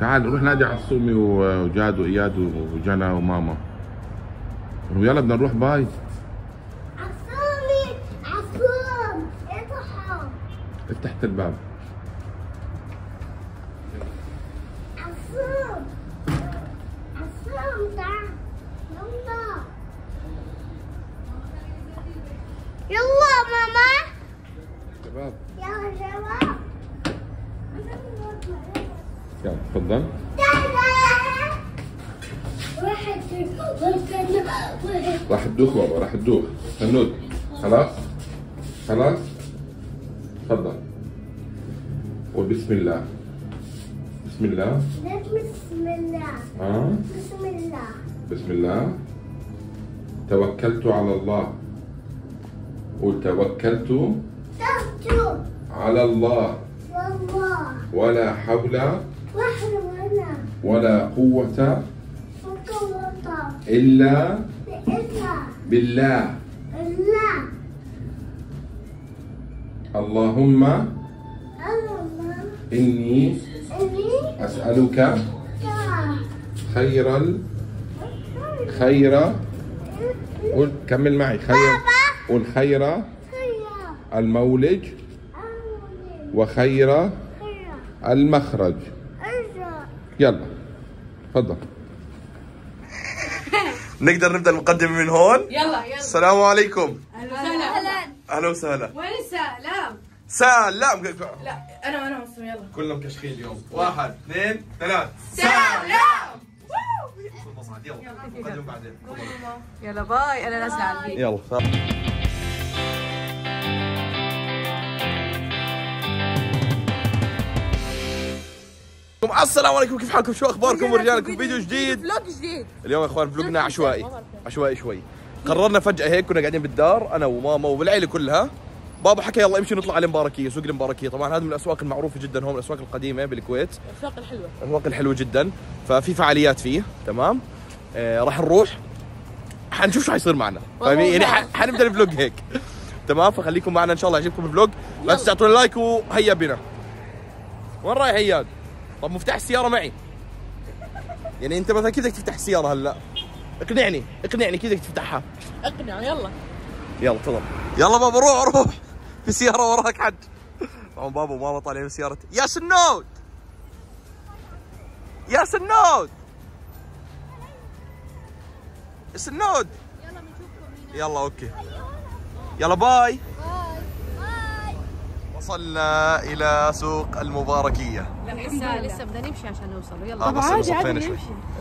تعال نروح نادي عصومي وجاد واياد وجنى وماما. يلا بدنا نروح باي. عصومي عصوم افتحوا. فتحت الباب. عصوم عصوم تعال يلا. يلا ماما. شباب. يا شباب. يلا تفضل. راح تدوخ بابا، راح تدوخ هنود. خلاص خلاص تفضل. وبسم الله بسم الله بسم الله بسم الله بسم الله. توكلت على الله. وتوكلت على الله والله. ولا حول ولا قوة إلا بالله. اللهم إني أسألك خير قول كمل معي خير قول خير المولج وخير المخرج. يلا تفضل. نقدر نبدا المقدمه من هون؟ يلا يلا. السلام عليكم. اهلا اهلا وسهلا. وين السلام؟ سلام. لا انا مصمم. يلا كلنا مكشخين اليوم. 1 2 3 سلام. خلص عاد يلا المقدمه بعدين. يلا باي. انا نازله على البيت. يلا. السلام عليكم، كيف حالكم؟ شو اخباركم؟ ورجع لكم فيديو جديد، فلوق جديد. اليوم يا اخوان فلوقنا عشوائي شوي. قررنا فجأة هيك، كنا قاعدين بالدار انا وماما والعيلة كلها. بابا حكى يلا امشي نطلع على المباركية، سوق المباركية. طبعا هذا من الاسواق المعروفة جدا هون، الاسواق القديمة بالكويت، الاسواق الحلوة، الاسواق الحلوة جدا. ففي فعاليات فيه، تمام. راح نروح حنشوف شو حيصير معنا، فاهمين؟ يعني حنبدا الفلوق هيك، تمام. فخليكم معنا ان شاء الله يعجبكم الفلوق. لا تنسوا تعطونا لايك. وهيا بنا. وين رايح اياد؟ طب مفتاح السيارة معي. يعني أنت مثلا كيف بدك تفتح السيارة هلا؟ اقنعني كيف بدك تفتحها؟ اقنع. يلا تفضل. يلا بابا روح في سيارة وراك حد. طبعا بابا وماما طالعين بسيارتي. يا سنود يلا بنشوفكم. يلا اوكي. يلا باي. وصلنا إلى سوق المباركية. لسه بدنا نمشي عشان نوصل. يلا طب عادي نمشي.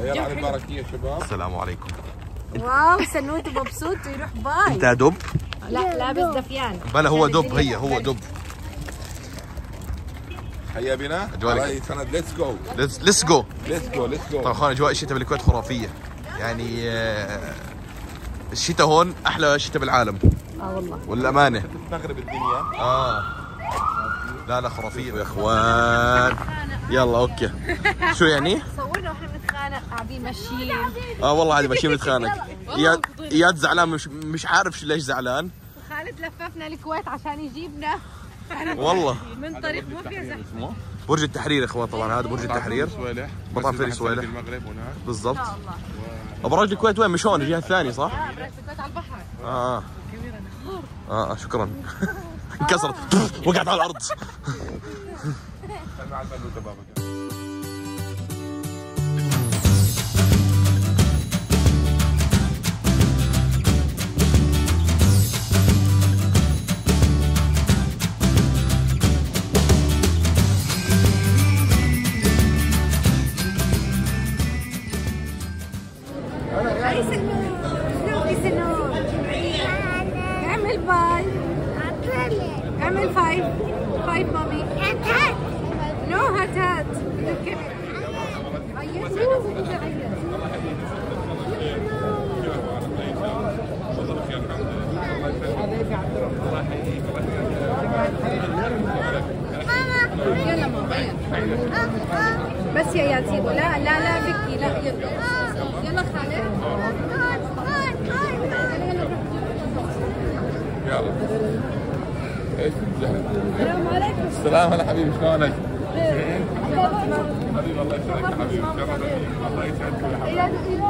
يلا على المباركية شباب. السلام عليكم. واو سنوت مبسوط يروح باي. أنت دب؟ لا لابس دفيان. بلا هو دب، هي هو دب. حيا بنا. أجواء سند. ليتس جو. طبعا أخوان أجواء الشتاء بالكويت خرافية. يعني الشتاء هون أحلى شتاء بالعالم. والله. والأمانة. تستغرب الدنيا. لا خرافية يا اخوان. يلا اوكي. شو يعني؟ صورنا واحنا بنتخانق قاعدين ماشيين. والله عادي ماشيين بنتخانق. اياد زعلان، مش عارف ليش زعلان. خالد لففنا الكويت عشان يجيبنا. والله من طريق مو في زحمة. برج التحرير يا اخوان. طبعا هذا برج التحرير. مطعم فري سويلح المغرب هناك بالضبط. ابراج الكويت وين؟ مش هون الجهة الثانية صح؟ ابراج الكويت على البحر. الكاميرا نهار. شكرا. انكسرت وقعت على الارض. بس يا ياسين. لا بكي. لا يلا خالد. يلا ايش السلام عليكم. السلام على حبيبي. شلونك؟ حبيبي الله يسعدك حبيبي، الله يسعدك يا حبيبي.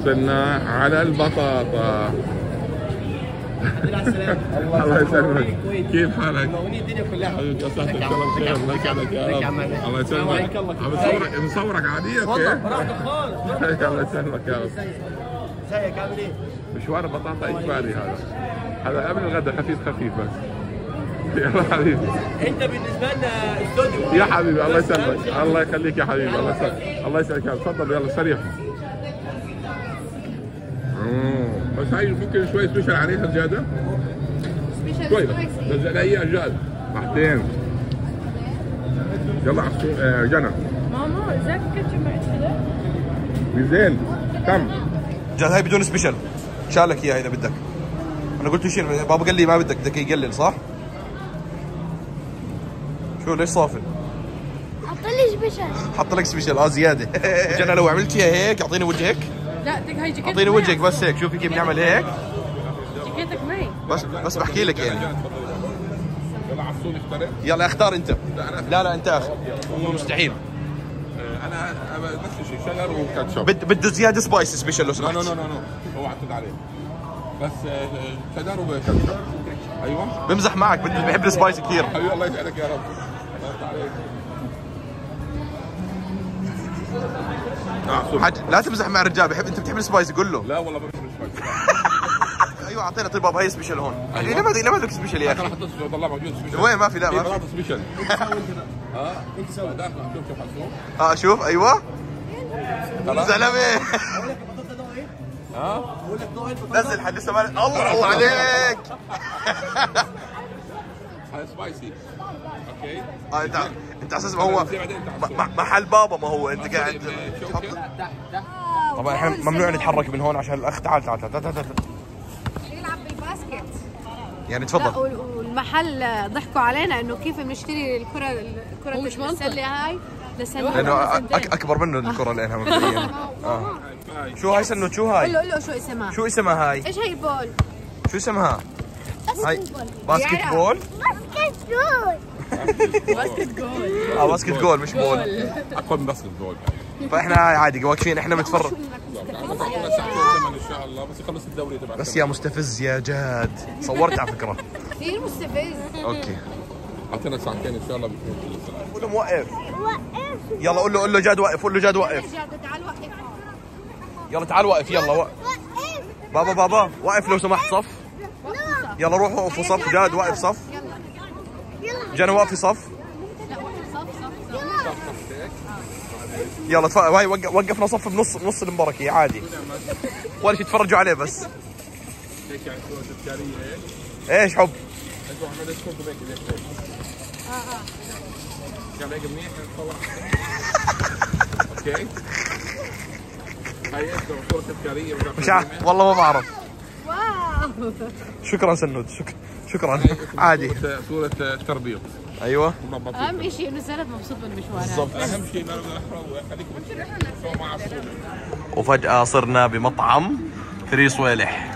وصلنا على البطاطا. الله يسلمك، كيف حالك؟ منورين الدنيا كلها. الله يسعدك يا رب. الله يسلمك. مصورك عادية كيف؟ الله يسلمك يا رب. ازيك عامل ايه؟ مشوار بطاطا اجباري هذا. هذا قبل الغداء خفيف خفيف بس. يلا حبيبي. انت بالنسبة لنا استوديو يا حبيبي. الله يسلمك، الله يخليك يا حبيبي. الله يسلمك، الله يسعدك يا رب. تفضل يلا سريع. بس هاي ممكن شوي سبيشل عليها زيادة؟ شوي بس زي أجيال بحتين. يلا جنى ماما ازيك كنت معي كذا؟ ميزين كم؟ جاد هاي بدون سبيشل، شالك اياها إذا بدك. أنا قلت يشيل بابا قال لي ما بدك، بدك يقلل صح؟ شو ليش صافن؟ حط لي سبيشل. حط لك سبيشل زيادة. جنى لو عملتيها هيك أعطيني وجهك. لا هاي جيكيتك، اعطيني وجهك بس هيك، شوفي كيف بنعمل هيك. جيكيتك معي بس بحكي لك يعني. يلا عصومي اختار. يلا اختار انت. لا انت اخ مستحيل. انا نفس الشيء شجر وكاتشب. بده زياده سبايسي سبيشل لو سمحت. لا اوعى تعتد عليه. بس شجر وكاتشب. ايوه بمزح معك، بحب السبايسي كثير. حبيبي الله يسعدك يا رب. الله يرضى عليك. لا تمزح مع الرجال، بحب انت بتحب السبايس قول له. لا والله ما بحب السبايس. ايوه اعطينا طيب بابا هي سبيشل هون. ليه ما بدك سبيشل يا اخي؟ انا حطيت والله موجود سبيشل. وين ما في لا ما في. سبيشل. انت سوي داخل شوف عصوم. شوف ايوه. زلمه. اقول لك ضوء انت نزل حد لسه ما الله عليك. هاي سبايسي. اوكي. انت اساس ما هو محل بابا، ما هو انت قاعد طبعا احنا ممنوع نتحرك من هون عشان الاخ. تعال تعال تعال تعال يلعب بالباسكت يعني. تفضل. والمحل ضحكوا علينا انه كيف بنشتري الكره التسلي هاي لانه اكبر منه الكره لانها مبدئيا. شو هاي سنوت؟ شو هاي؟ قول له شو اسمها؟ شو اسمها هاي؟ ايش هي بول؟ شو اسمها؟ هاي باسكت بول. باسكت بول. باسكت جول. باسكت جول مش بول. اقوى من باسكت جول. فاحنا عادي واقفين احنا متفرج. ان شاء الله بس يخلص الدوري تبعك. بس يا مستفز يا جاد، صورت على فكره. كثير مستفز. اوكي اعطينا ساعتين ان شاء الله بنكون. قول له وقف. يلا قول له جاد وقف. قول له جاد وقف. تعال وقف. يلا تعال وقف. يلا وقف بابا وقف لو سمحت صف. يلا روح وقفوا صف. جاد وقف صف. جنى واقفه صف. لا صف. يلا هاي وقفنا صف بنص المباركية عادي. ولا شيء تفرجوا عليه بس. ايش حب؟ اوكي. هاي صورة تذكارية مش عارف والله ما بعرف. واو. شكرا سنود، شكرا. عادي صورة تربية. ايوه اهم شيء انه سند مبسوط بالمشوار. بالضبط اهم شيء انه خليكم. وفجأة صرنا بمطعم فري سويلح.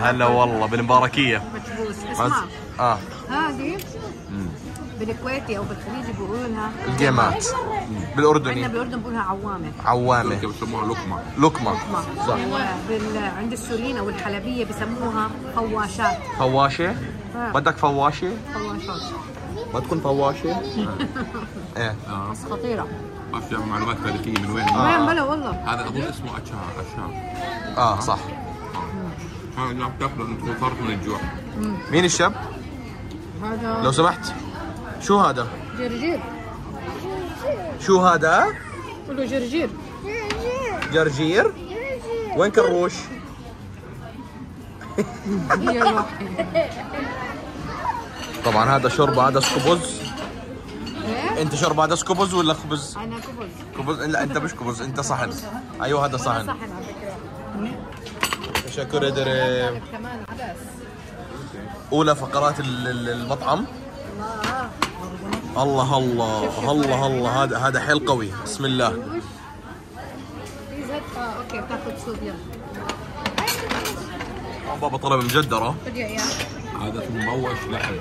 هلا والله بالمباركية. هذه بالكويتي او بالخليجي بيقولونها الجيمات. بالاردني عندنا بالاردن بيقولونها عوامه. بسموها لقمه صح. عند السويله والحلبيه بسموها فواشات. فواشه. بدك فواشه؟ فواشات. ما تكون فواشه؟ ايه بس خطيره. ما في معلومات تاريخيه من وين؟ بلا والله. هذا اظن اسمه اشار. صح. هذا عم تاكلوا انتم صارت من الجوع. مين الشاب؟ هذا لو سمحت. شو هذا؟ جرجير. شو هذا؟ قولوا جرجير. جرجير؟ وين كروش؟ طبعا هذا شوربة. هذا سكبز. انت شوربة هذا سكبز ولا خبز؟ انا كبز. لا انت مش كبز، انت صحن. ايوه هذا صحن. شكرا دريم. اولى فقرات المطعم. الله الله الله الله. هذا حيل قوي. بسم الله. اوكي بتاخذ صوت. يلا بابا طلب مجدره. هذا مموش لحم.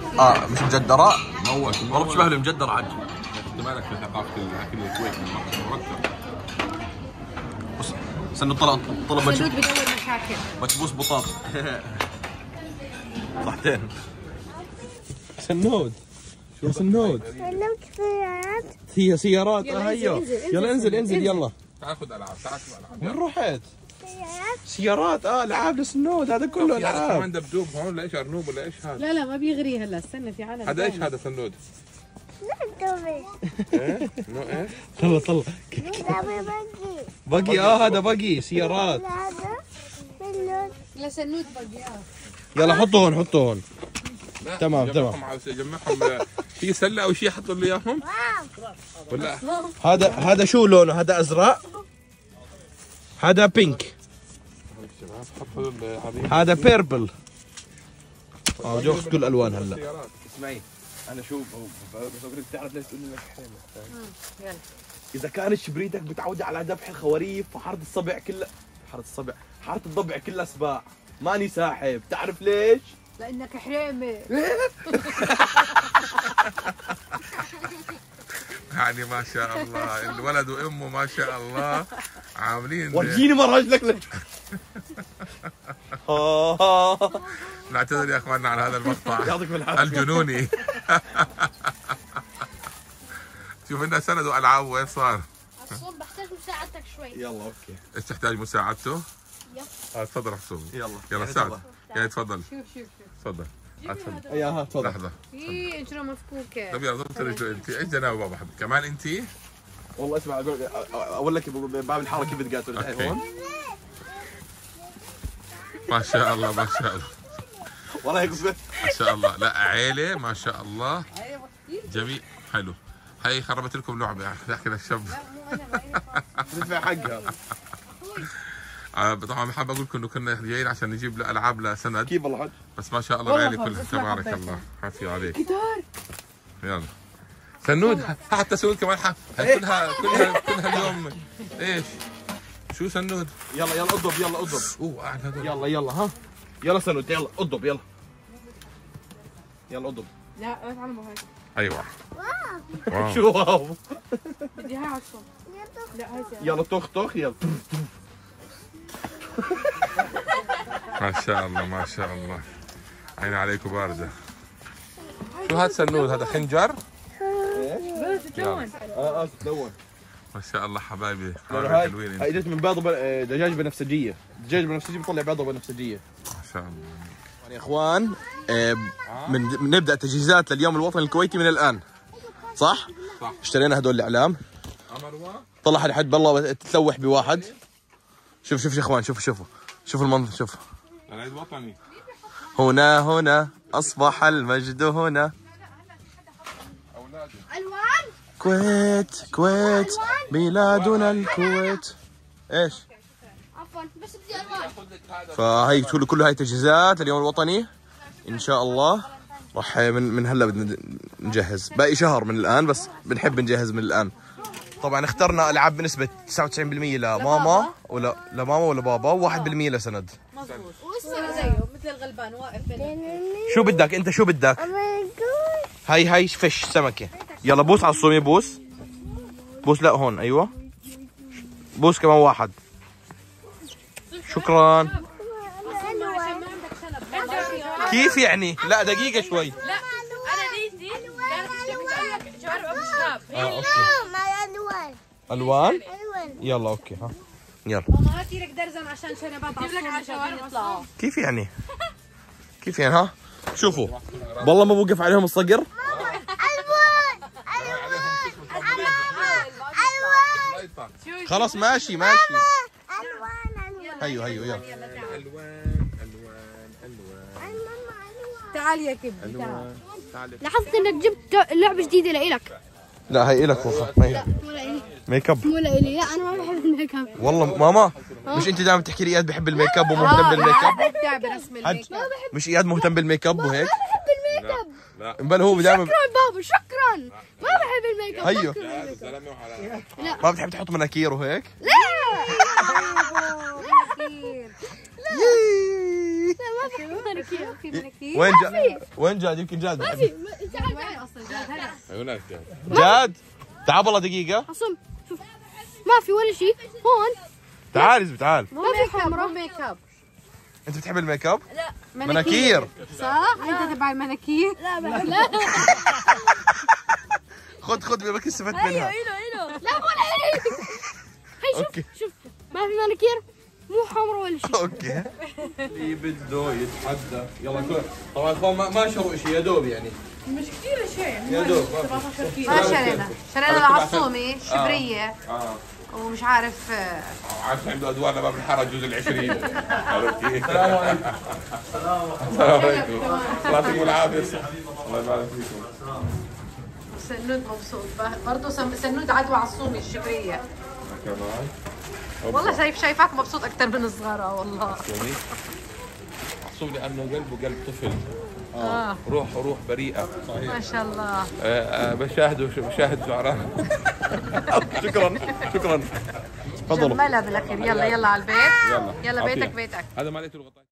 مش مجدره. مموش. والله بتشبه المجدره عجل. خد بالك في ثقافه الاكل الكويتي مرتب. بص استنى طلب بشوي بدون مشاكل. بكبوس بطاطا صحتين. سنود شو سنود؟ علمك سيارات؟ هي سيارات هيا يلا انزل انزل يلا تعال خذ العاب تعال شوف العاب وين رحت؟ سيارات سيارات العاب للسنود هذا كله العاب كمان دبدوب هون ليش ارنوب ولا ايش هذا؟ لا لا ما بيغري هلا استنى في عالم هذا ايش هذا سنود؟ دبدوبي ايه؟ نو ايه؟ طلع طلع بقي بقي هذا بقي سيارات هذا سنود لا سنود بقي يلا حطه هون حطه هون تمام تمام جمعهم في سله او شيء حطوا لي اياهم ولا هذا شو لونه هذا ازرق هذا بينك هذا بيربل بدي اخذ كل الالوان هلا اسمعي انا شو بصورك بتعرف ليش تقول لك يلا اذا كانت شبريتك بتعود على ذبح الخواريف فحاره الصبع كلها حاره الصبع حاره الضبع كلها سباع ماني ساحب تعرف ليش؟ لانك حريمه يعني ما شاء الله الولد وامه ما شاء الله عاملين ورجيني مراجلك لك نعتذر يا اخواننا على هذا المقطع الجنوني شوف لنا سند والعاب وين صار الصوت بحتاج مساعدتك شوي يلا اوكي ايش تحتاج مساعدته؟ يلا تفضل حسومي يلا يلا ساعد يعني تفضل شوف تفضل اياها تفضل لحظه ايه اجره مفكوكه طب يلا ضبط رجله انت ايش جنابه بابا حبيبي كمان انت والله اسمع اقول لك بعمل حركه كيف بتقاتل الحين هون ما شاء الله ما شاء الله والله هيك ما شاء الله لا عيله ما شاء الله جميل حلو هي خربت لكم لعبه لكن الشاب بدفع حقها طبعا حابب اقول لكم انه كنا جايين عشان نجيب العاب لسند كيف والله بس ما شاء الله العيله كلها تبارك الله حافي عليك جدار يلا سنود حتى سنود كمان حف كلها اليوم ايش شو سنود يلا يلا اضرب يلا اضرب اوه اعلى يلا يلا ها يلا سنود يلا اضرب يلا يلا اضرب لا ما تعملوا هيك ايوه واو شو واو بدي هاي عصوم لا هاي يلا طخ طخ يلا ما شاء الله ما شاء الله عيني عليكم باردة شو هذا سنود هذا خنجر؟ ايش؟ تلون تلون ما شاء الله حبايبي حلوين هاي اجت من بيضة دجاج بنفسجية دجاج بنفسجي بيطلع بيضة بنفسجية ما شاء الله يا اخوان بنبدا تجهيزات لليوم الوطني الكويتي من الان صح؟ صح اشترينا هدول الاعلام طلع حد بالله تلوح بواحد شوف شوف يا اخوان شوف شوفوا شوف المنظر شوف العيد وطني هنا هنا اصبح المجد هنا اولاد الوان كويت كويت بلادنا الكويت ايش عفوا بس بدي الوان فهي كل هاي تجهيزات اليوم الوطني ان شاء الله راح من هلا بدنا نجهز باقي شهر من الان بس بنحب نجهز من الان طبعا اخترنا العاب بنسبه 99% لماما ولا لماما ولا بابا و1% لسند مظبوط والسند زيه مثل الغلبان واقف شو بدك انت شو بدك؟ هاي فش سمكه يلا بوس على الصومي بوس بوس لا هون ايوه بوس كمان واحد شكرا كيف يعني؟ لا دقيقه شوي لا انا نيتي كانت شعر ابو شهاب اوكي الوان؟ يلا اوكي ها يلا ماما هاتي لك درزم عشان شنبات اجيب لك عشان يطلعوا كيف يعني؟ كيف يعني ها؟ شوفوا والله ما بوقف عليهم الصقر ماما الوان الوان خلاص ماشي ماشي الوان الوان ايوه ايوه يلا الوان الوان الوان تعال يا كبدي تعال لاحظت انك جبت لعبه جديده لإلك لا هي إلك والله لا مو لإلي ميك اب مو لإلي لا أنا ما بحب الميك اب والله ماما مش أنت دائما تحكي لي إياد بحب الميك اب ومو مهتم بالميك اب مش إياد مهتم بالميك اب وهيك ما بحب الميك اب لا بل هو دائما شكرا بابا شكرا ما بحب الميك اب أيوه لا ما بتحب تحط مناكير وهيك لا لا ما بحب مناكير وين جاد يمكن جاد ما في جاد هلا هناك جاد تعال والله دقيقة. عصم شوف ما في ولا شيء هون. تعال اسمي تعال. ما في حمرة ميك اب. انت بتحب الميك اب؟ لا مناكير. صح؟ انت تبع المناكير؟ لا لا. خذ بيبك استفدت منها. ايوه ايوه ايوه. لا ولا ايوه. هي شوف شوف ما في مناكير مو حمرة ولا شيء. اوكي. اللي بده يتحدى يلا كل طبعا اخوان ما شروا شيء يا دوب يعني. مش كثير اشياء يا دوب. ما شرينا العصومي شبرية. ومش عارف عارف عنده ادوار لباب الحاره جزء ال20 عرفتي. السلام عليكم. السلام عليكم. الله يعطيكم العافيه. الله يبارك فيكم. سنود مبسوط برضه سنود عدوى عصومي الشبريه. كمان والله شايفاك مبسوط اكثر من الصغار والله. عصومي عصومي لانه قلبه قلب طفل. روح بريئه صحيح ما شاء الله. بشاهد شعراء. شكرا تفضلوا. جملها بالاخير. يلا على البيت. يلا بيتك. هذا ماليته الغطاء.